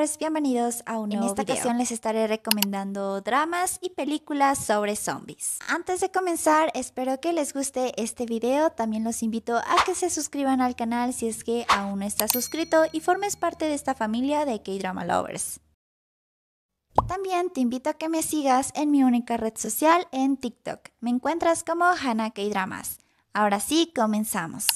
Zombers, bienvenidos a un nuevo video. En esta ocasión les estaré recomendando dramas y películas sobre zombies. Antes de comenzar, espero que les guste este video. También los invito a que se suscriban al canal si es que aún no estás suscrito y formes parte de esta familia de K-Drama Lovers. Y también te invito a que me sigas en mi única red social, en TikTok. Me encuentras como Hannah K-Dramas. Ahora sí, comenzamos.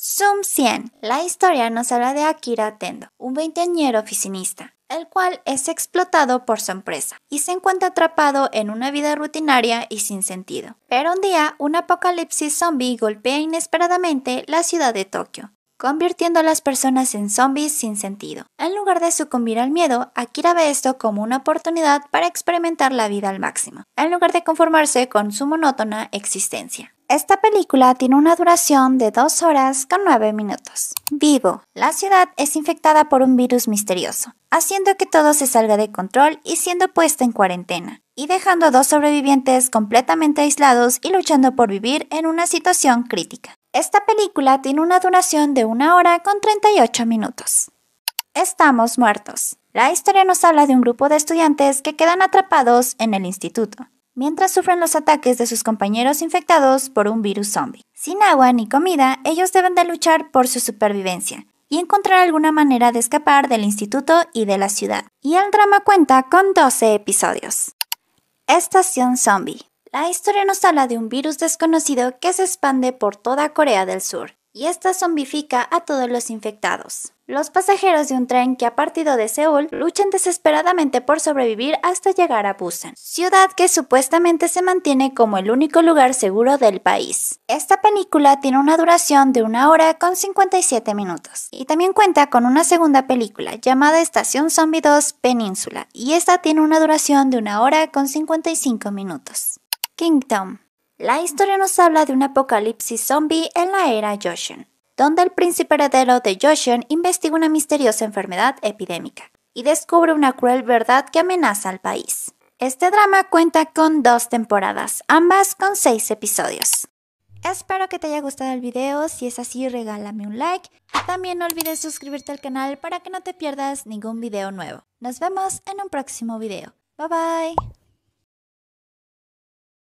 Zoom 100. La historia nos habla de Akira Tendo, un veinteañero oficinista, el cual es explotado por su empresa y se encuentra atrapado en una vida rutinaria y sin sentido. Pero un día, un apocalipsis zombie golpea inesperadamente la ciudad de Tokio, convirtiendo a las personas en zombies sin sentido. En lugar de sucumbir al miedo, Akira ve esto como una oportunidad para experimentar la vida al máximo, en lugar de conformarse con su monótona existencia. Esta película tiene una duración de 2 horas con 9 minutos. Vivo. La ciudad es infectada por un virus misterioso, haciendo que todo se salga de control y siendo puesta en cuarentena, y dejando a 2 sobrevivientes completamente aislados y luchando por vivir en una situación crítica. Esta película tiene una duración de 1 hora con 38 minutos. Estamos muertos. La historia nos habla de un grupo de estudiantes que quedan atrapados en el instituto, mientras sufren los ataques de sus compañeros infectados por un virus zombie. Sin agua ni comida, ellos deben de luchar por su supervivencia y encontrar alguna manera de escapar del instituto y de la ciudad. Y el drama cuenta con 12 episodios. Estación Zombie. La historia nos habla de un virus desconocido que se expande por toda Corea del Sur, y esta zombifica a todos los infectados. Los pasajeros de un tren que ha partido de Seúl luchan desesperadamente por sobrevivir hasta llegar a Busan, ciudad que supuestamente se mantiene como el único lugar seguro del país. Esta película tiene una duración de 1 hora con 57 minutos y también cuenta con una segunda película llamada Estación Zombie 2 Península, y esta tiene una duración de 1 hora con 55 minutos. King Tom. La historia nos habla de un apocalipsis zombie en la era Joseon, donde el príncipe heredero de Joseon investiga una misteriosa enfermedad epidémica y descubre una cruel verdad que amenaza al país. Este drama cuenta con 2 temporadas, ambas con 6 episodios. Espero que te haya gustado el video. Si es así, regálame un like y también no olvides suscribirte al canal para que no te pierdas ningún video nuevo. Nos vemos en un próximo video. Bye bye.